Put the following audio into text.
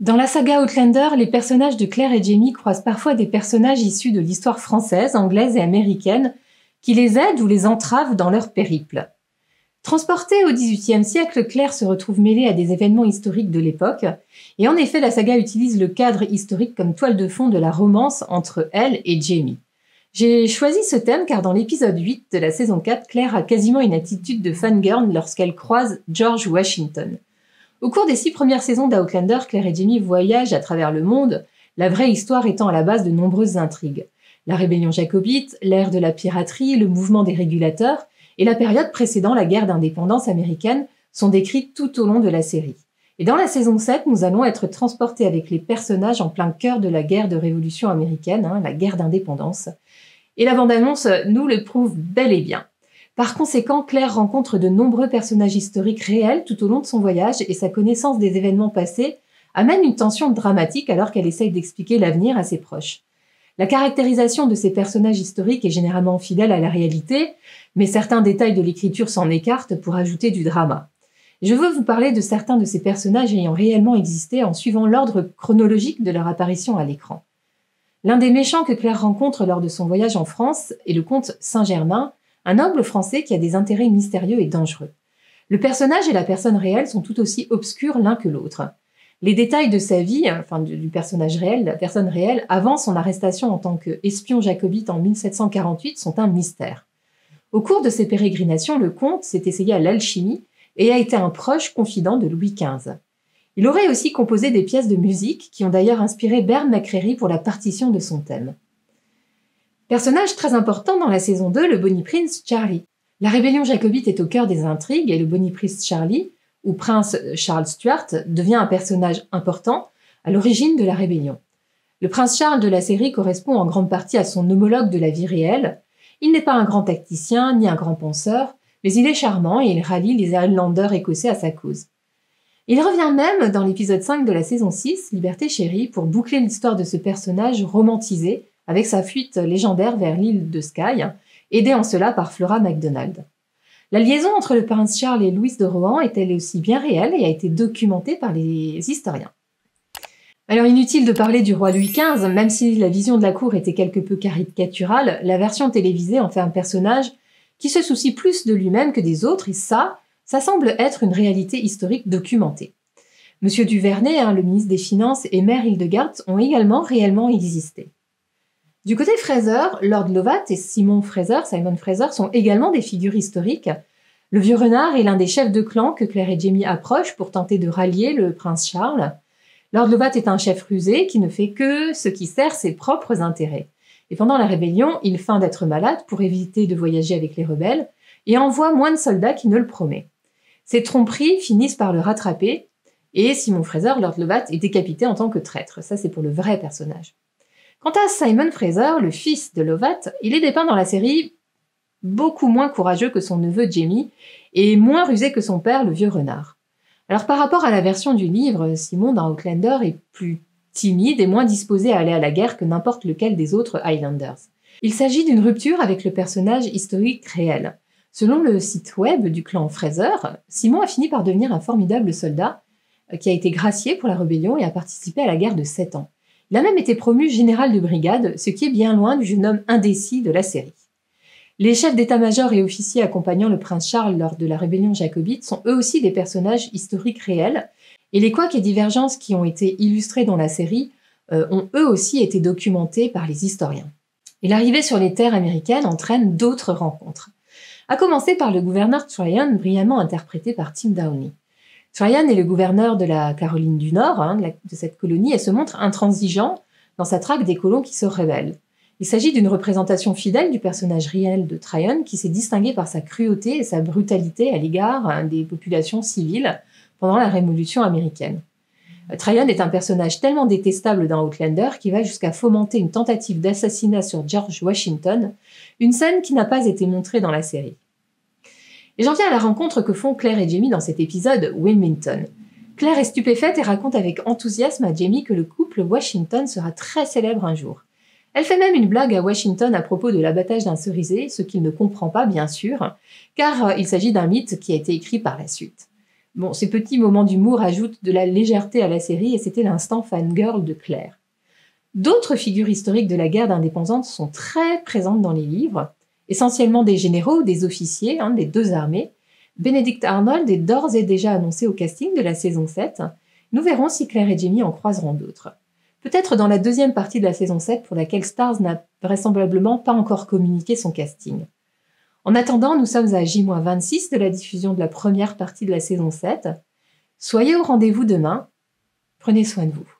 Dans la saga Outlander, les personnages de Claire et Jamie croisent parfois des personnages issus de l'histoire française, anglaise et américaine, qui les aident ou les entravent dans leur périple. Transportée au XVIIIe siècle, Claire se retrouve mêlée à des événements historiques de l'époque, et en effet la saga utilise le cadre historique comme toile de fond de la romance entre elle et Jamie. J'ai choisi ce thème car dans l'épisode 8 de la saison 4, Claire a quasiment une attitude de fangirl lorsqu'elle croise George Washington. Au cours des 6 premières saisons d'Outlander, Claire et Jamie voyagent à travers le monde, la vraie histoire étant à la base de nombreuses intrigues. La rébellion jacobite, l'ère de la piraterie, le mouvement des régulateurs et la période précédant la guerre d'indépendance américaine sont décrites tout au long de la série. Et dans la saison 7, nous allons être transportés avec les personnages en plein cœur de la guerre de révolution américaine, la guerre d'indépendance. Et la bande-annonce nous le prouve bel et bien. Par conséquent, Claire rencontre de nombreux personnages historiques réels tout au long de son voyage et sa connaissance des événements passés amène une tension dramatique alors qu'elle essaye d'expliquer l'avenir à ses proches. La caractérisation de ces personnages historiques est généralement fidèle à la réalité, mais certains détails de l'écriture s'en écartent pour ajouter du drama. Je veux vous parler de certains de ces personnages ayant réellement existé en suivant l'ordre chronologique de leur apparition à l'écran. L'un des méchants que Claire rencontre lors de son voyage en France est le comte Saint-Germain, un noble français qui a des intérêts mystérieux et dangereux. Le personnage et la personne réelle sont tout aussi obscurs l'un que l'autre. Les détails de sa vie, du personnage réel, de la personne réelle, avant son arrestation en tant qu'espion jacobite en 1748, sont un mystère. Au cours de ses pérégrinations, le comte s'est essayé à l'alchimie et a été un proche confident de Louis XV. Il aurait aussi composé des pièces de musique qui ont d'ailleurs inspiré Bear McCreary pour la partition de son thème. Personnage très important dans la saison 2, le Bonnie Prince Charlie. La rébellion jacobite est au cœur des intrigues et le Bonnie Prince Charlie, ou prince Charles Stuart, devient un personnage important à l'origine de la rébellion. Le prince Charles de la série correspond en grande partie à son homologue de la vie réelle. Il n'est pas un grand tacticien ni un grand penseur, mais il est charmant et il rallie les Highlanders écossais à sa cause. Il revient même dans l'épisode 5 de la saison 6, Liberté chérie, pour boucler l'histoire de ce personnage romantisé avec sa fuite légendaire vers l'île de Skye, aidée en cela par Flora Macdonald. La liaison entre le prince Charles et Louise de Rohan est elle aussi bien réelle et a été documentée par les historiens. Alors inutile de parler du roi Louis XV, même si la vision de la cour était quelque peu caricaturale, la version télévisée en fait un personnage qui se soucie plus de lui-même que des autres, et ça semble être une réalité historique documentée. Monsieur Duvernay, le ministre des Finances, et mère Hildegard ont également réellement existé. Du côté Fraser, Lord Lovat et Simon Fraser sont également des figures historiques. Le vieux renard est l'un des chefs de clan que Claire et Jamie approchent pour tenter de rallier le prince Charles. Lord Lovat est un chef rusé qui ne fait que ce qui sert ses propres intérêts. Et pendant la rébellion, il feint d'être malade pour éviter de voyager avec les rebelles et envoie moins de soldats qu'il ne le promet. Ces tromperies finissent par le rattraper et Simon Fraser, Lord Lovat, est décapité en tant que traître. Ça, c'est pour le vrai personnage. Quant à Simon Fraser, le fils de Lovat, il est dépeint dans la série beaucoup moins courageux que son neveu Jamie et moins rusé que son père, le vieux renard. Alors par rapport à la version du livre, Simon dans Outlander est plus timide et moins disposé à aller à la guerre que n'importe lequel des autres Highlanders. Il s'agit d'une rupture avec le personnage historique réel. Selon le site web du clan Fraser, Simon a fini par devenir un formidable soldat qui a été gracié pour la rébellion et a participé à la guerre de 7 ans. Il a même été promu général de brigade, ce qui est bien loin du jeune homme indécis de la série. Les chefs d'état-major et officiers accompagnant le prince Charles lors de la rébellion jacobite sont eux aussi des personnages historiques réels, et les couacs et divergences qui ont été illustrés dans la série ont eux aussi été documentés par les historiens. Et l'arrivée sur les terres américaines entraîne d'autres rencontres, à commencer par le gouverneur Tryon, brillamment interprété par Tim Downey. Tryon est le gouverneur de la Caroline du Nord, de cette colonie, et se montre intransigeant dans sa traque des colons qui se rebellent. Il s'agit d'une représentation fidèle du personnage réel de Tryon qui s'est distingué par sa cruauté et sa brutalité à l'égard des populations civiles pendant la Révolution américaine. Tryon est un personnage tellement détestable dans Outlander qui va jusqu'à fomenter une tentative d'assassinat sur George Washington, une scène qui n'a pas été montrée dans la série. Et j'en viens à la rencontre que font Claire et Jamie dans cet épisode, Wilmington. Claire est stupéfaite et raconte avec enthousiasme à Jamie que le couple Washington sera très célèbre un jour. Elle fait même une blague à Washington à propos de l'abattage d'un cerisier, ce qu'il ne comprend pas bien sûr, car il s'agit d'un mythe qui a été écrit par la suite. Bon, ces petits moments d'humour ajoutent de la légèreté à la série et c'était l'instant fangirl de Claire. D'autres figures historiques de la guerre d'indépendance sont très présentes dans les livres, essentiellement des généraux, des officiers, des deux armées. Benedict Arnold est d'ores et déjà annoncé au casting de la saison 7. Nous verrons si Claire et Jamie en croiseront d'autres. Peut-être dans la deuxième partie de la saison 7 pour laquelle Stars n'a vraisemblablement pas encore communiqué son casting. En attendant, nous sommes à J-26 de la diffusion de la première partie de la saison 7. Soyez au rendez-vous demain. Prenez soin de vous.